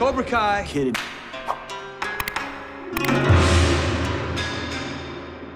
Cobra Kai. Kidding.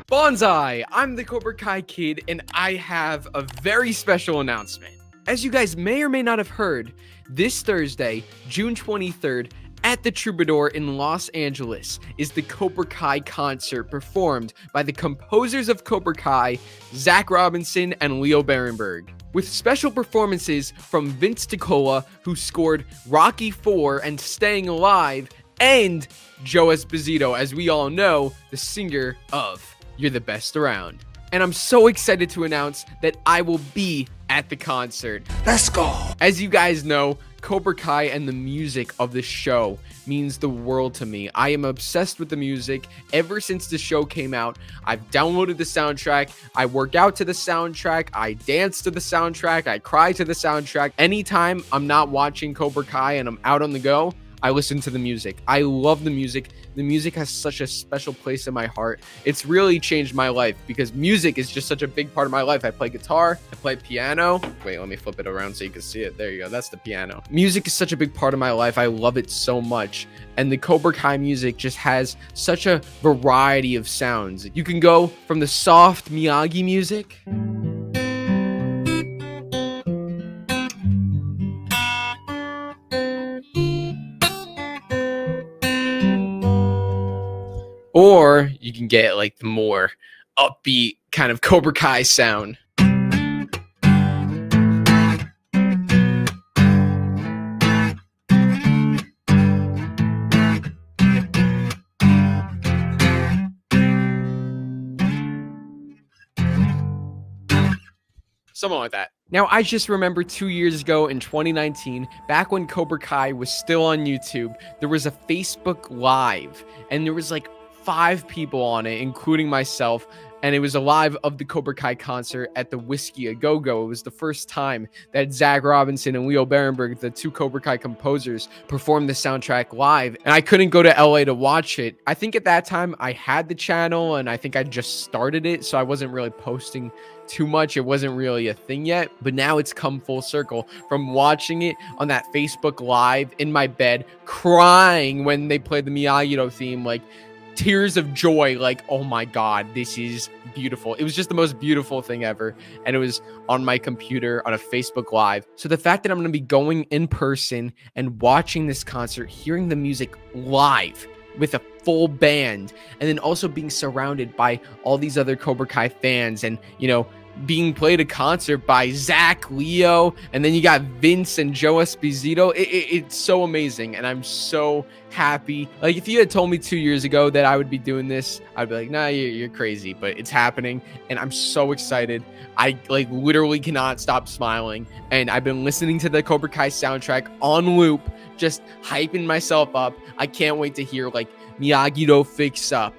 Bonsai! I'm the Cobra Kai Kid, and I have a very special announcement. As you guys may or may not have heard, this Thursday, June 23rd, at the Troubadour in Los Angeles is the Cobra Kai concert performed by the composers of Cobra Kai, Zach Robinson and Leo Berenberg, with special performances from Vince DiCola, who scored Rocky IV and Staying Alive, and Joe Esposito, as we all know, the singer of You're the Best Around. And I'm so excited to announce that I will be at the concert. Let's go! As you guys know, Cobra Kai and the music of the show means the world to me. I am obsessed with the music. Ever since the show came out, I've downloaded the soundtrack. I work out to the soundtrack. I dance to the soundtrack. I cry to the soundtrack. Anytime I'm not watching Cobra Kai and I'm out on the go, I listen to the music. I love the music. The music has such a special place in my heart. It's really changed my life because music is just such a big part of my life. I play guitar, I play piano. Wait, let me flip it around so you can see it. There you go, that's the piano. Music is such a big part of my life. I love it so much. And the Cobra Kai music just has such a variety of sounds. You can go from the soft Miyagi music or you can get like the more upbeat kind of Cobra Kai sound. Something like that. Now, I just remember 2 years ago in 2019, back when Cobra Kai was still on YouTube, there was a Facebook Live, and there was like 5 people on it, including myself, and it was a live of the Cobra Kai concert at the Whiskey-a-Go-Go. It was the first time that Zach Robinson and Leo Berenberg, the two Cobra Kai composers, performed the soundtrack live, and I couldn't go to LA to watch it. I think at that time I had the channel, and I think I just started it, so I wasn't really posting too much. It wasn't really a thing yet, but now it's come full circle from watching it on that Facebook Live in my bed, crying when they played the Miyagi-Do theme, like tears of joy, like, oh my god, this is beautiful. It was just the most beautiful thing ever, and it was on my computer on a Facebook Live. So the fact that I'm going to be going in person and watching this concert, hearing the music live with a full band, and then also being surrounded by all these other Cobra Kai fans, and, you know, being played a concert by Zach, Leo, and then you got Vince and Joe Esposito. It's so amazing, and I'm so happy. Like, if you had told me 2 years ago that I would be doing this, I'd be like, nah, you're crazy, but it's happening, and I'm so excited. I, like, literally cannot stop smiling, and I've been listening to the Cobra Kai soundtrack on loop, just hyping myself up. I can't wait to hear, like, Miyagi-Do Fix Up,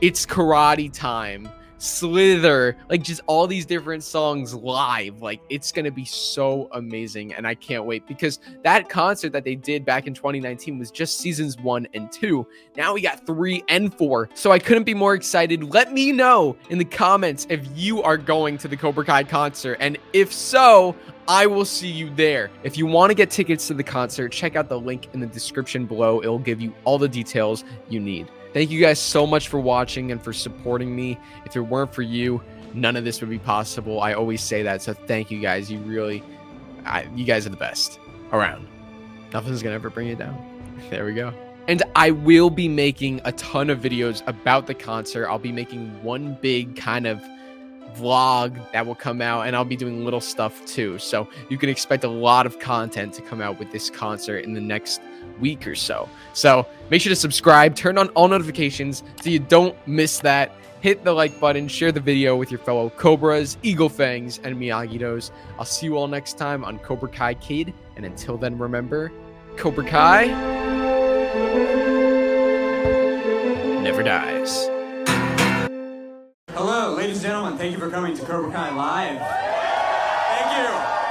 It's Karate Time, Slither, like just all these different songs live. Like, it's gonna be so amazing, and I can't wait, because that concert that they did back in 2019 was just seasons 1 and 2. Now we got 3 and 4, so I couldn't be more excited. Let me know in the comments if you are going to the Cobra Kai concert, and if so, I will see you there. If you want to get tickets to the concert, check out the link in the description below. It'll give you all the details you need. Thank you guys so much for watching and for supporting me. If it weren't for you, none of this would be possible. I always say that, so thank you guys. You really, you guys are the best around. Nothing's gonna ever bring you down. There we go. And I will be making a ton of videos about the concert. I'll be making one big kind of vlog that will come out, and I'll be doing little stuff too. So you can expect a lot of content to come out with this concert in the next week or so. So make sure to subscribe, turn on all notifications so you don't miss that. Hit the like button, share the video with your fellow Cobras, Eagle Fangs, and Miyagi-Dos. I'll see you all next time on Cobra Kai Kid, and until then, remember, Cobra Kai never dies. Hello, ladies and gentlemen, thank you for coming to Cobra Kai Live. Thank you.